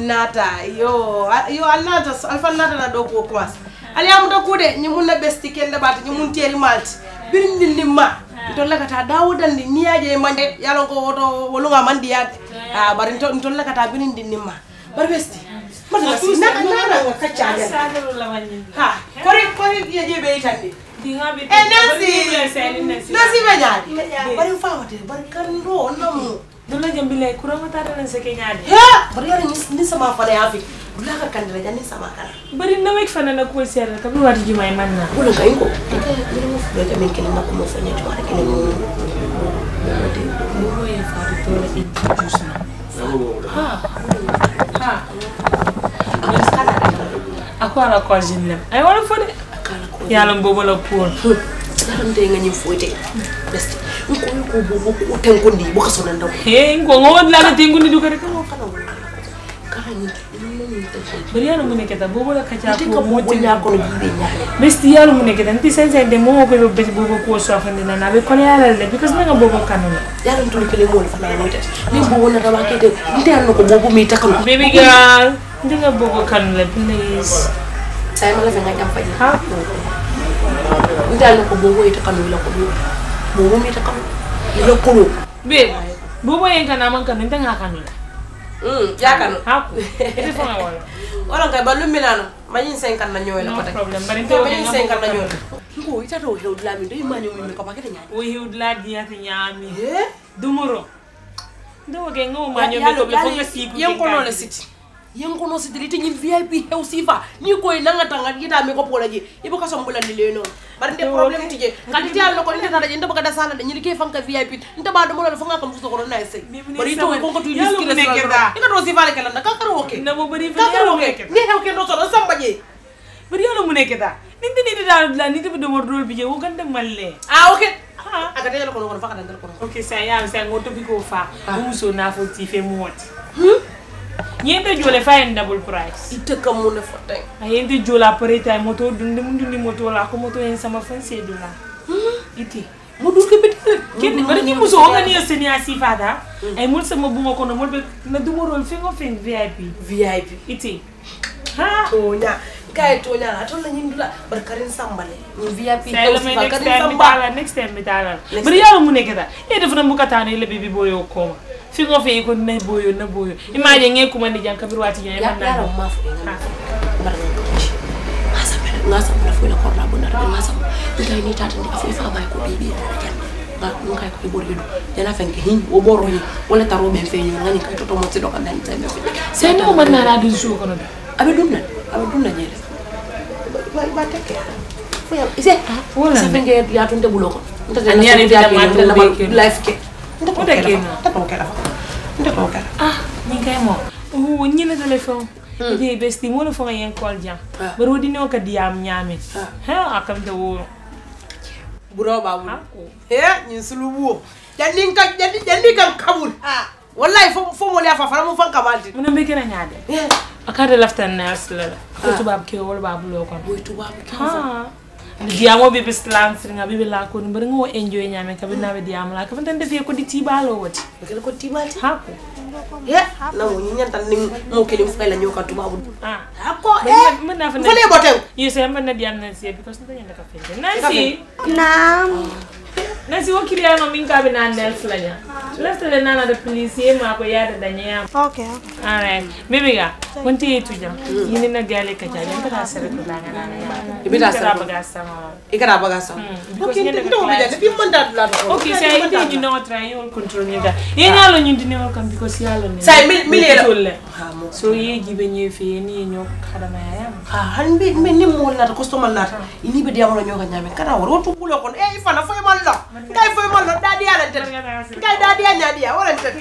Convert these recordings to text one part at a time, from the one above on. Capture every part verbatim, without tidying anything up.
Nata, yo, yo alnata, alfa nata na dogo kwas. Ali amuto kude, ni muna besti kenda bat, ni muna teli malt. Birindi ni ma, ntola kata dauda ni niaje mande, yalongo woto wolunga mandi yat. Ah, barin ntola kata birindi ni ma, bar besti. Mana besti? Nata nata wakachaje. Ha, kore kore niaje beitani. Eh nasi, nasi banyadi. Barin faote, barin kanro namu. Dulu jam bilai kurang matahari dan sekenyade. Ya, beriara ni ni sama apa yang Afik. Dulu aku kan dulu jadi sama kan. Beri nama ikfana nak kuil siaran, tapi luar jumai mana? Bukan kain ko. Kita beri muka belajar mungkin nak aku muka ni cuma nak ni muka. Muka yang faham tu lagi juice. Ha, ha. Aku sekarang aku ada call jenam. Ayo orang phone. Ya, lom bobo lapor. Sekarang dia ingin phone. Best. Nko bobo ko tengundi boka sonanda he nko ngod la tengundi du kare ko kala kala ni bariano mune keta bobo la kacha ko mutinya ko jibe nyaale bestiano mune keta nti sense de mo ko be bobo ko so afandina na be ko yala le because nga bobo kanona yalla ntuli kele mo fa na mo tet ni bobo na daba kete nterno ko bobo mi takalo baby girl ndinga bobo kanona please sai mala venga kampa ha nterno ko bobo itakalo la ko bobo mi takalo ilo kulu babe bobo yenga naman kan nta ngakanula mm yakanu ha ite fona wala wala kay ballu milano mañin cinquante na ñoy la ko tak problème bari to mañin cinquante na ñoy ko ita do do lami do ma ñoy mi ko ba kete ñaan o hiud la diya te ñaami dumoro do ge ngo ma ñoy mi ko fo nga siku yeng ko non la siti yeng ko non siti li te ñi V I P hew sifa ni koy na nga tangat yita mi ko pola ji ibu ka som bulandi le non bari ndé problème tije kan ti yalla ko ndé tata ndé baka da sala dañu liké fanka V I P ndé ba do mo la fa nga kam fu so ko naay sey bari to ko ko tu disque la sala ndé do si valé kala ndaka karo oké na mo bari valé oké né hew ken do so samba je bari yalla mu nekké ta nindi nindi daal la nindi do mo rôle bi je wo gande malé ah oké ah aga dé la ko no fa ka dal ko oké sa ya sa ngoto bi ko fa mu so na fo ti fe mo wati Yente jole fa en double price. Ite kamu ne fatay. Ayente jola pareta moto dundi mundi moto la ko moto en sama fanse do la. Hmm ite mo dul ke betel. Ken bari ki muso nga ni seni asifa da. Ay mul sama buma ko no mul be na dumorol fi ngo fen V I P. V I P ite. Ha to nya kay to nya atol la nyindula bar karin sambale. Ni V I P ba karin sambala next time mitala. Bari yalla mu neketa. E def na mu katane le bibi boyo ko. Fi ngo fe ko ne boyo na boyo imagine ngey kuma ndi jankabir wati nyaay man na ma fa ngam bar ma sa bel nga sa bel fu la ko la bona ra ma sa ngay ni tata ndi afi fa bay ko bibi ba ko kay ko bor yedo dela fen ke hin o boro ni wala taro be fe nga ni kay to to mo ti do ka ben tan be sen ko man na la du jour ko no abe dum na abe dum na nyaay ba ba teke fu ya ise wala sa fen ke ya tunde bulo ko ndata ni ani da ma la life ke Nda ko kela, nda ko kela, nda ko kela. Ah, ni kaya mo. Oo, ni na telefon. Di besti mo na fanga yung call jam. Pero di na kadiam niyamin. Huh? Akam daw. Buro ba mo? Huh? Yung sulubo. Jadi ka, jadi jadi kang kabul. Ah, walay fo fo mo liya fa faramu fang kabaldi. Muna bigyan niya de. Akala laftan na sila. Kuto ba bke wal ba bulo ka? Kuto ba bke? Ha. Diamo bibi slang seringa bibi lakon berengo enjoy nyame kabe nawe diamo la kabe tende bibi ko ditibalo wati kele ko tibalo hako ya la wonyinya taning mo kele mfela nyoka tubabu ah hako eh mena fena fole botew yese mena diam nansi because ntanya ndaka fende nansi nam nansi wakiria no minka be na nel flanya left le nana the police ma ko yada danya okay all right bibi ga wonti tuja yini na gale ka ja nda ka sere ko nana nana ya bibi ta sere bagasa ikara bagasa okay ndo bibi ja bibi manda la okay sai ndi no try on control ni da yena lo nyindi ne welcome because yalo ne sai milele so ye gibe nyi fi ni nyok kadama ya ha hanbi ni mo la customer la ni be diamo lo nyoka nyame kada woro to bulo kon e ifana fay mal la Kay foi mon dadi ala tet kay dadi anya dia wala tet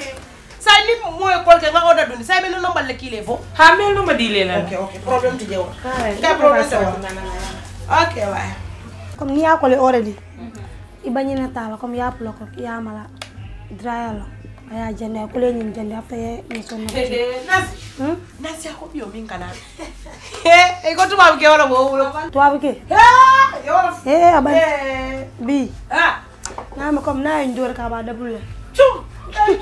Say ni mo e call ke va order doni. Say me no number le kile fo. Ha me no ma dile la. Okay okay. Problem to jewa. Ka problem to wa. Okay wa. Comme ni akole already. Ibanye na tala comme ya block ya mala dryer lo. Aya jende akole nyi jende after ye ni so no. Nas. Hmm? Nas ya ko bi o min kana. Eh e ko to ba ke wala bo wala. To ba ke. Ah! Yo. Eh aban. Bi. Ah. Na ma comme na ndor ka ba dabule. Chu.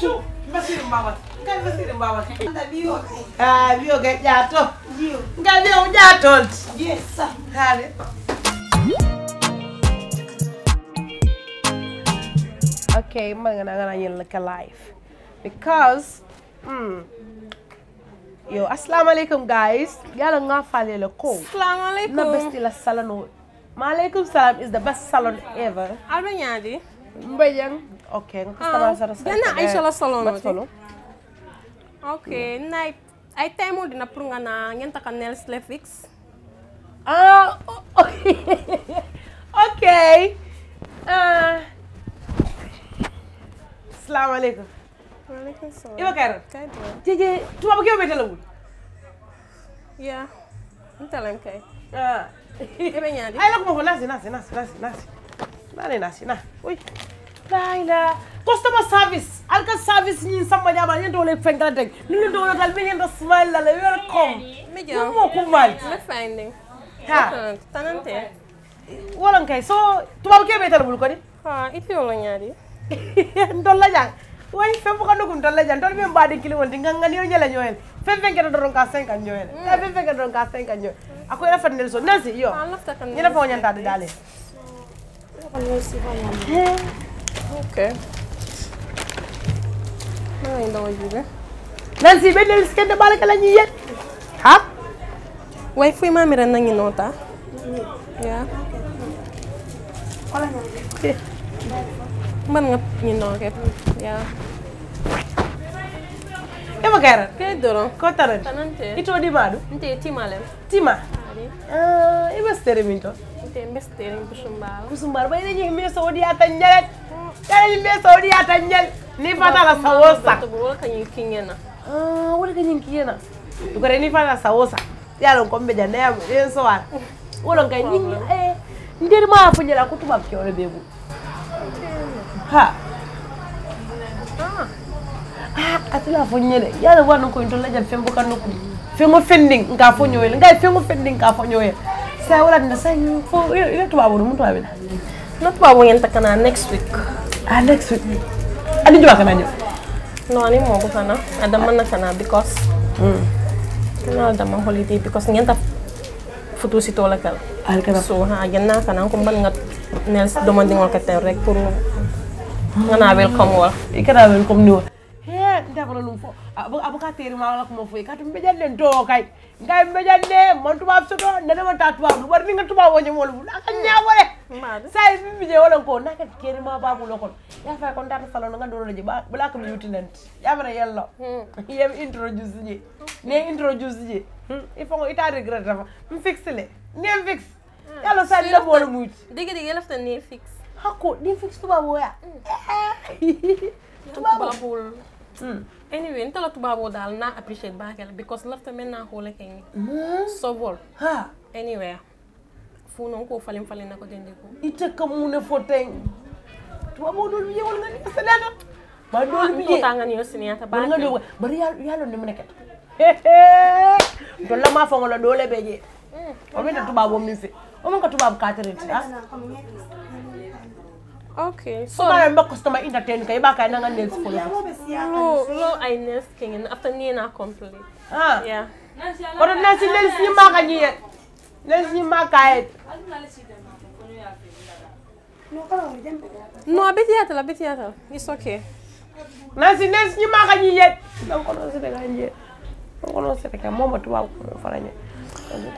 Chu. Masiri mbaba. Ngai masiri mbaba. Nda biyo. Ah, biyo ga jato. Biyo. Ngai biyo jato. Yes, sir. Hale. Okay, I'm going to look alive because mm, yo, assalamu alaikum guys. Yalla nga fale le ko. Assalamu alaikum. Na besti la salon. Ma alaikum salam is the best salon ever. Abanyadi. Mbayang. Okay, customer service. Yana Aisha la salon. Okay, na I time odi na prunga na ngenta ka nails le fix. Ah, okay. Ah. Assalamu alaikum. Wa alaikum salam. Iba kar. Kay do. Jeje, tu ba kebe telewul. Yeah. Ntalam kay. Ah. Ebe nyaadi. Ay la ko mo nasi nasi nasi nasi nasi. Nani nasi na. Uy. Laila. Customer service. Alka service ni samba jaba ni do le fengal deg. Ni le do dal be ni do smile la welcome. Me jaw. Mo ko mal. Me finding. Ha. Tanante. Wala kay so tu ba kebe telewul ko ni. Ha, ipi wala nyaadi. Ndolla jang way fem ko nugum ndolla jang ndol be mbaade kili wonde nganga ni yela ñoel fem fem kete doron ka cinq ñoel ta fem fem kete doron ka cinq ñoel ako era fadnel so nansi yo ni la fo ñanta daale okay ay ndaw jibe nansi be del skede balaka lañu yet ha way fuy mami ran nangi nota ya wala ñi man you know okay. Yeah. E ma kara ke doro ko taran tanante ito di badu nte timalem tima ah e bestere minto nte bestere kusumbar kusumbar bay dañu me saudi ata ñalet dañu me saudi ata ñal ni fatala sawosa to wol ka ñi kingena ah wol ka ñi kingena du ko re ni fatala sawosa yalla ko mbe janam en soar wolon kay ñi eh ndir ma fu ñala ko tubab ci wala bebu ha ah ah atela fo ñele yalla wanu ko ndol la jam fembu kan ko femo fending nga fo ñoyel nga femo fending ka fo ñoyel sa wala na sa ñu fo ile tuba wonu mu tuba bi na tuba wo ngeen takana next week ah next week ani jowa kana ñew no ani moko kana adam man kana because hmm no adam holiday because ngeen ta futu ci tola kal alkara so ha ganna kana ko man nga nels demanding wal ka ter rek pour ngana welcome wala ikara welcome ni he ndabalo lum fo abukateri ma wala ko mo fo ikatu be jalen do kay ngay be jalen mon tuba so do ne dama ta tuba war ni nga tuba woñu wol ak ñaawale say bi bi je wala ko nakat keri ma babu lokon ya fa ko ndata salon nga do la je ba la ko yuti lent ya bara yello yem introduce ni ne introduce ni il faut ko ita regret dafa mu fixe le ne fixe yalla sa ni la wala mu yuti digi digi lafta ne fixe hako ni fix tuba boya tuba babul hmm anyway ntala tuba bo dal na appreciate bakel because lafta menna hole ken so bol ha anyway fu non ko falim falim nako dende ko ite kamune foten tuba bo dol bi yewol ngani salana ba dol bi ko tanga ni osniata ba ngalo ba yalo ni muneket dol la ma fo ngolo dole beje o be tuba bo minse o mon ko tuba bo katerenti ha. Okay. So, so I'm not customer entertain kay ba kay nanga nails for ya. No, no I nails king and after ni na complete. Ah. Yeah. Or nails nails ni ma kay. Nails ni ma kay. No ka o dem. No abetiata la abetiata. It's okay. Nails nails ni ma kay yet. No ko no se de ganje. No ko no se de ka momo to wa ko fara ni.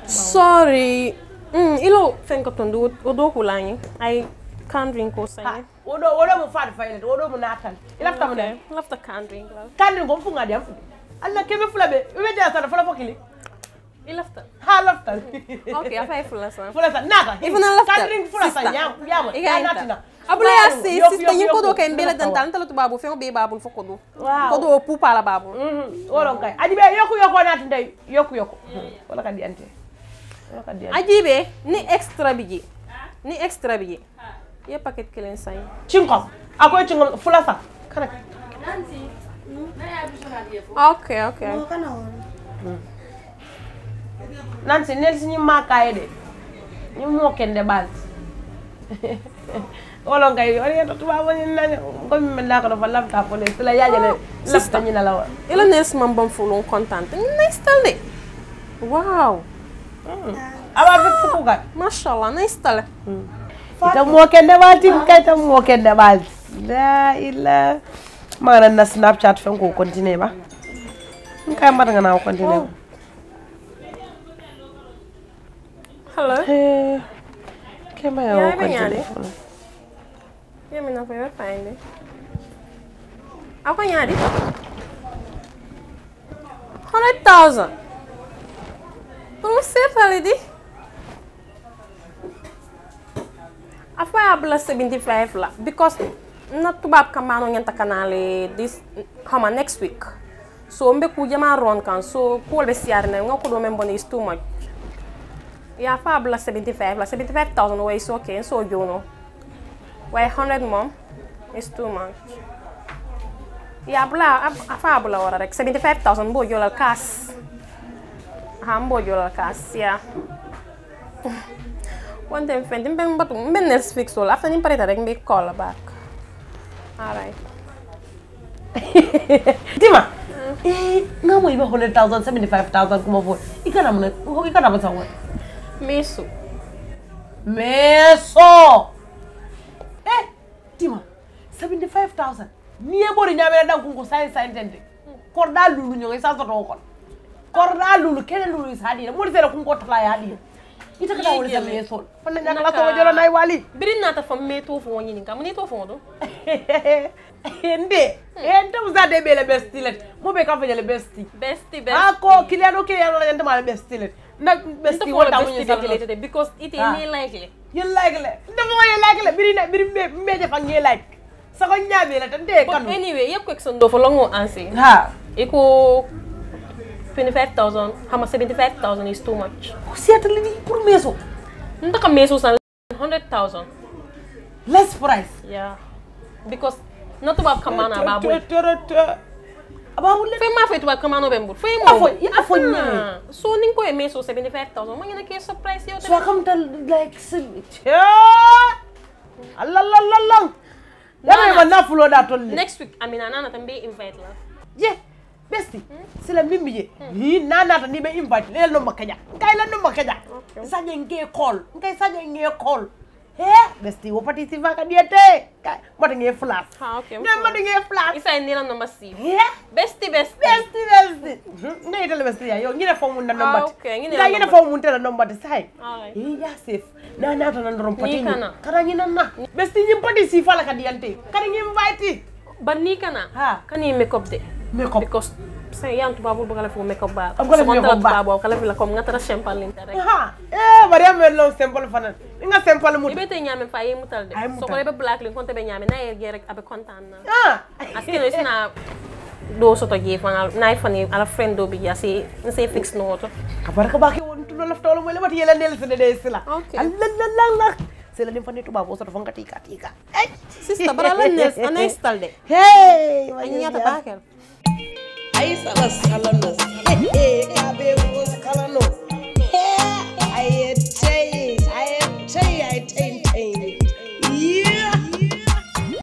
Sorry. Mm, ilo think of to do odo kulani. I can't drink or something. Odo odo mo fat failet odo mo natal. Ilafta mo dem. Ilafta can't drink. Can't drink ko funga dem. Allah kebe fulabe. Ube jara sara fula fokili. I left her. I left her. Okay, I find full assan. Full assan. Naga. Even I left her. Can't drink full assan. Yam, yam. I not enough. Abule assi. Sister, you kodo ken bela danta. Anta lo tu babu. Feo be babu fo kodo. Kodo opu pala babu. Mhm. Olongai. Adibe yoku yoku nati ndai. Yoku yoku. Olaka di ante. Olaka di ante. Adibe ni extra bigi. Ni extra bigi. Ye paket kelen sai. Chingom. Akoy chingom full assan. Kana. Nanti. Okay, okay. Nancy, Nancy, you mark it. You walk in the bath. All on guy, only to have one government lack of a laptop on it. Still, I had left on in a lower. Elon is mum full on content. Nice tally. Wow. I love it. Mashallah, nice tally. Don't walk in the bath, you can't walk in the bath. There, I'm going to Snapchat from go continue. I'm going to continue. Hello. Hey. Can I have a telephone? Yeah, I'm not going to find it. How can you have it? one hundred thousand. Como você fala ali? A foi a blessed twenty-five lá, because not to bab kamano nyanta kanale this come next week. So I'm going to run can so call the C R now. I'm going to is too much. Yeah, for like seventy-five, like seventy-five thousand away is okay, so you know. Why hundred mom is too much. Yeah, blah, for blah, like seventy-five thousand, boy, you're a cash. I'm boy, you're a cash, yeah. One time, friend, I'm going to next fix all. After I'm prepared, I'm going to call back. All right. Dima. Eh, now we have hundred thousand, seventy-five thousand, come over. You can't have it. You can't have it somewhere. Meso. Meso! Eh, Tima, seventy-five thousand. Niebori nyamela na kungo science science. Korda lulu nyonge sa zoroko. Korda lulu kene lulu isali. Mori sera kungo tla yali. Ita kada wole sa meso. Fana nyana la so jolo nay wali. Birina ta fam meto fo woni ninka. Muni to fo do. Ende. Ende uza de bele bestilet. Mo be ka fanya le besti. Besti besti. Ako kiliano kiliano nyanta mal bestilet. Not best you want to because it is likely. You like it. The more you like it, we didn't make a like. So, anyway, you quick son for long answer. Ha, equal twenty-five thousand. How much seventy-five thousand is too much? Certainly, poor meso. Not a meso, hundred thousand. Less price, yeah, because not about Kamana about. Foi má feito o caminho bem burro. Foi má foi. Ah foi não. Só ninguém é meso seventy-five thousand. Mas ainda que surpresa eu tenho. Só como tal like sim. Allah Allah Allah. Não é na follow da tolli. Next week a minha nana também invite lá. Yeah, bestie. Se la mimbi. Ni nana também me invite. Ele não macaja. Cai ele não macaja. Sai ninguém call. Ninguém sai ninguém call. Eh, bestie, o participa com a dieta. Mas ninguém flash. Ah, ok. Não, mas ninguém flash. Isso aí nela não massivo. Eh, bestie, bestie, bestie, bestie. Não é tele bestie aí. Eu não fui mudar número. Ah, ok. Não, eu não fui mudar número de sai. Ah, é. Ia safe. Não, não, não, não rompati. Nicana. Cara, ninguém não. Bestie, ninguém participa lá com a dieta. Cara, ninguém invite. Banicana. Ah. Cara, ninguém make up de. Make up. Because sei anto babu bagala fo make up ba. Agora make up ba. Babu bagala fila como ngatara simple lintere. Ha. Eh, Maria me lo simple fanan. Inga simple mut. Ibe te nyame fa yemutal de. So ko be black link konte be nyame na ergerek abe kontan na. Ah. Askino isna do soto gefan na iphone ala friend do bi ya si se fix no to. Abaraka ba ke won tulo laf tolo moy le mat yela nel se de desla. Allah. C'est la fin de tout babou, ça te fait un tika tika. Eh, sister, brala nel an installé. Hey, on y a ta bakel. Aïssa la salamna.